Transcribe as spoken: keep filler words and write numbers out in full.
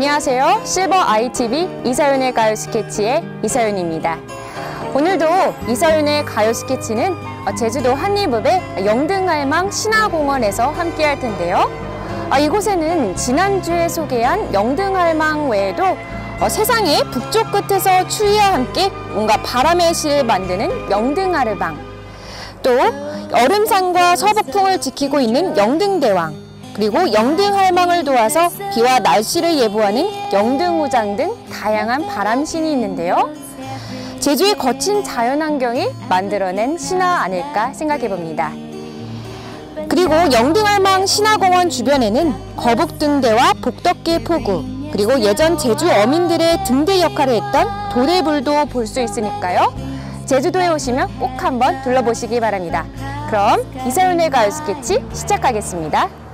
안녕하세요. 실버 아이 티 브이 이서윤의 가요 스케치의 이서윤입니다. 오늘도 이서윤의 가요 스케치는 제주도 한림읍의 영등할망 신화공원에서 함께 할 텐데요. 이곳에는 지난주에 소개한 영등할망 외에도 세상의 북쪽 끝에서 추위와 함께 뭔가 바람의 시를 만드는 영등할방, 또 여름상과 서북풍을 지키고 있는 영등대왕, 그리고 영등할망을 도와서 비와 날씨를 예보하는 영등우장 등 다양한 바람신이 있는데요. 제주의 거친 자연환경이 만들어낸 신화 아닐까 생각해봅니다. 그리고 영등할망 신화공원 주변에는 거북등대와 복덕길포구, 그리고 예전 제주 어민들의 등대 역할을 했던 도래불도 볼 수 있으니까요. 제주도에 오시면 꼭 한번 둘러보시기 바랍니다. 그럼 이서윤의 가요 스케치 시작하겠습니다.